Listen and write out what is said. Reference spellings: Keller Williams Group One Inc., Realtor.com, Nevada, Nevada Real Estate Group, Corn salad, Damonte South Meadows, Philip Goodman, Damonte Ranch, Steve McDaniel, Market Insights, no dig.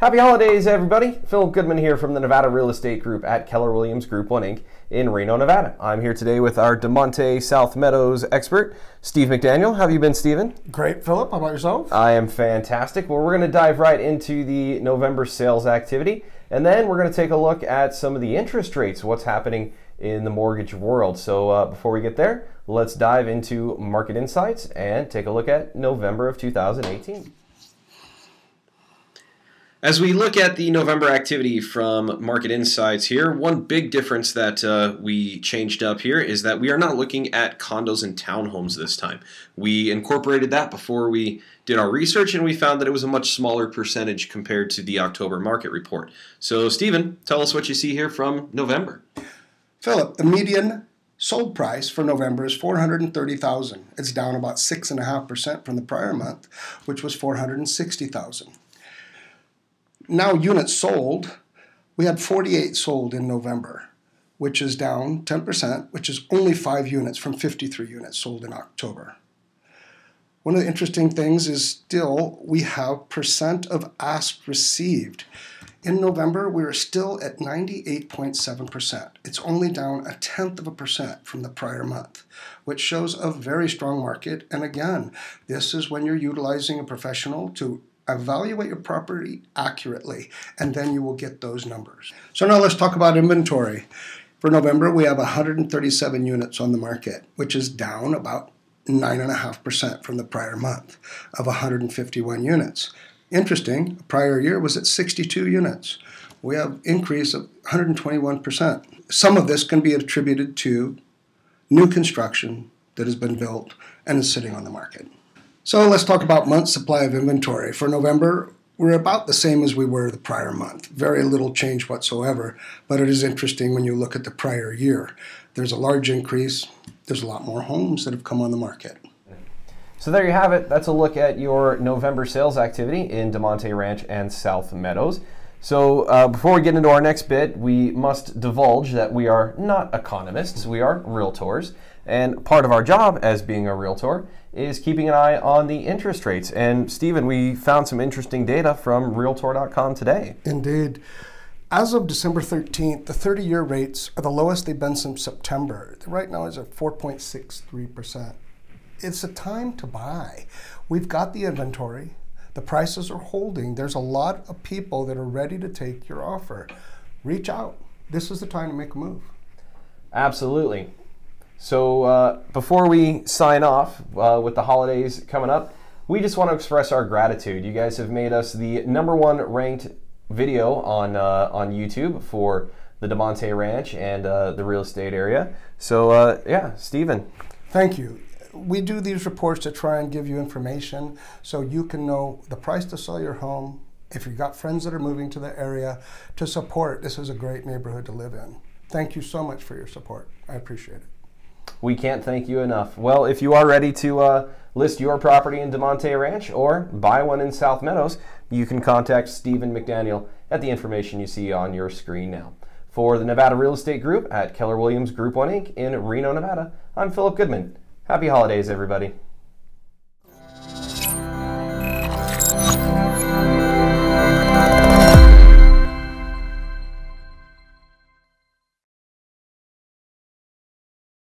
Happy holidays, everybody. Philip Goodman here from the Nevada Real Estate Group at Keller Williams Group One Inc. in Reno, Nevada. I'm here today with our Damonte South Meadows expert, Steve McDaniel. How have you been, Steven? Great, Philip. How about yourself? I am fantastic. Well, we're going to dive right into the November sales activity, and then we're going to take a look at some of the interest rates, what's happening in the mortgage world. So before we get there, let's dive into Market Insights and take a look at November of 2018. As we look at the November activity from Market Insights here, one big difference that we changed up here is that we are not looking at condos and townhomes this time. We incorporated that before we did our research, and we found that it was a much smaller percentage compared to the October market report. So, Stephen, tell us what you see here from November. Philip, the median sold price for November is $430,000. It's down about 6.5% from the prior month, which was $460,000. Now units sold, we had 48 sold in November, which is down 10%, which is only 5 units from 53 units sold in October. One of the interesting things is still we have percent of ask received. In November, we are still at 98.7%. It's only down 0.1% from the prior month, which shows a very strong market. And again, this is when you're utilizing a professional to evaluate your property accurately, and then you will get those numbers. So now let's talk about inventory. For November, we have 137 units on the market, which is down about 9.5% from the prior month of 151 units. Interesting, the prior year was at 62 units. We have an increase of 121%. Some of this can be attributed to new construction that has been built and is sitting on the market. So let's talk about month's supply of inventory. For November, we're about the same as we were the prior month. Very little change whatsoever, but it is interesting when you look at the prior year. There's a large increase. There's a lot more homes that have come on the market. So there you have it. That's a look at your November sales activity in Damonte Ranch and South Meadows. So before we get into our next bit, we must divulge that we are not economists, we are realtors. And part of our job as being a realtor is keeping an eye on the interest rates. And Stephen, we found some interesting data from Realtor.com today. Indeed. As of December 13th, the 30-year rates are the lowest they've been since September. Right now it's at 4.63%. It's a time to buy. We've got the inventory. The prices are holding. There's a lot of people that are ready to take your offer. Reach out. This is the time to make a move. Absolutely. So before we sign off with the holidays coming up, we just want to express our gratitude. You guys have made us the #1 ranked video on YouTube for the Damonte Ranch and the real estate area. So yeah, Stephen. Thank you. We do these reports to try and give you information so you can know the price to sell your home, if you've got friends that are moving to the area, to support. This is a great neighborhood to live in. Thank you so much for your support. I appreciate it. We can't thank you enough. Well, if you are ready to list your property in Damonte Ranch or buy one in South Meadows, you can contact Stephen McDaniel at the information you see on your screen now. For the Nevada Real Estate Group at Keller Williams Group One Inc. in Reno, Nevada, I'm Philip Goodman. Happy holidays, everybody.